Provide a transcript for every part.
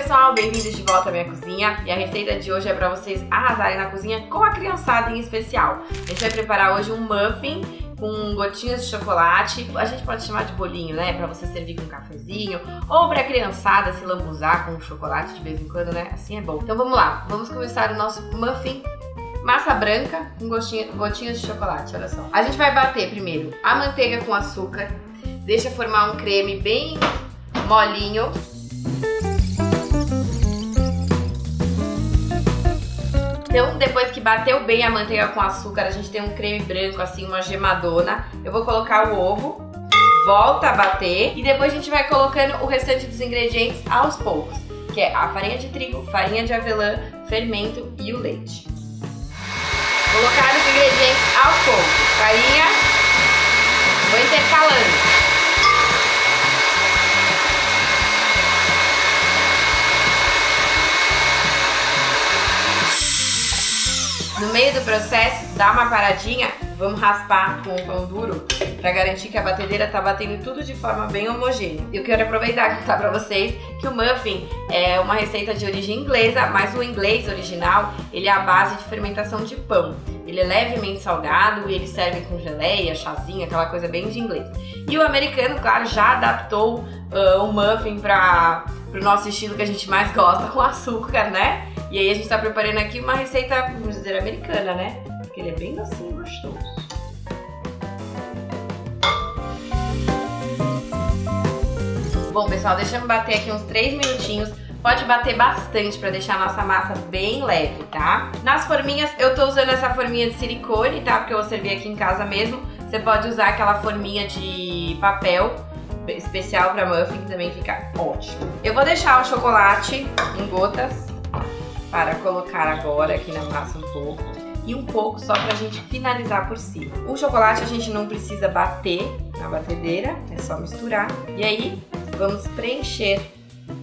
pessoal, bem-vindos de volta à minha cozinha. E a receita de hoje é para vocês arrasarem na cozinha com a criançada em especial. A gente vai preparar hoje um muffin com gotinhas de chocolate. A gente pode chamar de bolinho, né? Pra você servir com um cafezinho ou pra criançada se lambuzar com chocolate de vez em quando, né? Assim é bom. Então vamos lá, vamos começar o nosso muffin. Massa branca com gotinhas de chocolate, olha só. A gente vai bater primeiro a manteiga com açúcar, deixa formar um creme bem molinho. Então, depois que bateu bem a manteiga com açúcar, a gente tem um creme branco, assim, uma gemadona. Eu vou colocar o ovo, volta a bater e depois a gente vai colocando o restante dos ingredientes aos poucos, que é a farinha de trigo, farinha de avelã, fermento e o leite. Colocar os ingredientes aos poucos. Farinha, vou intercalando. No meio do processo, dá uma paradinha, vamos raspar com o pão duro para garantir que a batedeira tá batendo tudo de forma bem homogênea. Eu quero aproveitar e contar para vocês que o muffin é uma receita de origem inglesa, mas o inglês original, ele é a base de fermentação de pão. Ele é levemente salgado e eles servem com geleia, chazinha, aquela coisa bem de inglês. E o americano, claro, já adaptou o muffin para o nosso estilo que a gente mais gosta, com açúcar, né? E aí a gente tá preparando aqui uma receita, vamos dizer, americana, né? Porque ele é bem docinho e gostoso. Bom, pessoal, deixamos bater aqui uns 3 minutinhos. Pode bater bastante pra deixar a nossa massa bem leve, tá? Nas forminhas, eu tô usando essa forminha de silicone, tá? Porque eu servi aqui em casa mesmo. Você pode usar aquela forminha de papel especial pra muffin, que também fica ótimo. Eu vou deixar o chocolate em gotas para colocar agora aqui na massa um pouco e um pouco só pra gente finalizar por cima. O chocolate a gente não precisa bater na batedeira, é só misturar. E aí vamos preencher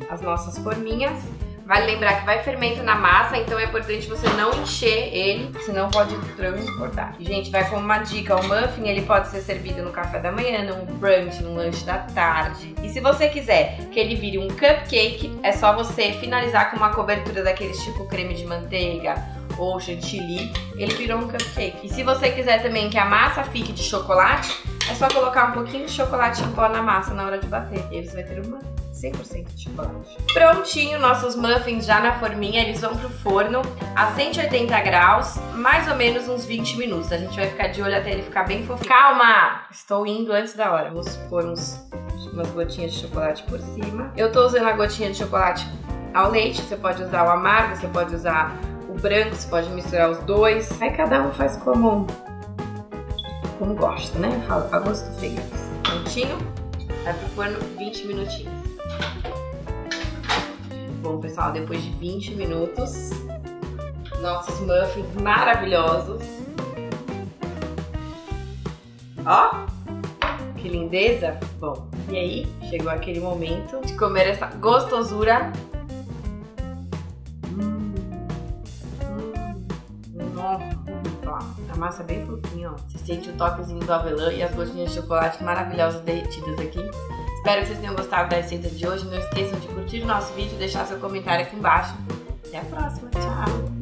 as nossas forminhas. Vale lembrar que vai fermento na massa, então é importante você não encher ele, senão pode transbordar. Gente, vai como uma dica, o muffin ele pode ser servido no café da manhã, no brunch, no lanche da tarde. E se você quiser que ele vire um cupcake, é só você finalizar com uma cobertura daqueles tipo creme de manteiga ou chantilly, ele virou um cupcake. E se você quiser também que a massa fique de chocolate, é só colocar um pouquinho de chocolate em pó na massa na hora de bater. E aí você vai ter uma 100% de chocolate. Prontinho, nossos muffins já na forminha, eles vão pro forno a 180 graus, mais ou menos uns 20 minutos. A gente vai ficar de olho até ele ficar bem fofinho. Calma! Estou indo antes da hora. Vamos pôr umas gotinhas de chocolate por cima. Eu tô usando a gotinha de chocolate ao leite, você pode usar o amargo, você pode usar o branco, você pode misturar os dois. Aí cada um faz como gosta, né? Eu falo a gosto feio. Prontinho, vai pro forno 20 minutinhos. Bom, pessoal, depois de 20 minutos, nossos muffins maravilhosos. Ó, que lindeza! Bom, e aí chegou aquele momento de comer essa gostosura. A massa é bem fofinha, ó. Você sente o toquezinho do avelã e as gotinhas de chocolate maravilhosas derretidas aqui. Espero que vocês tenham gostado da receita de hoje. Não esqueçam de curtir o nosso vídeo e deixar seu comentário aqui embaixo. Até a próxima, tchau!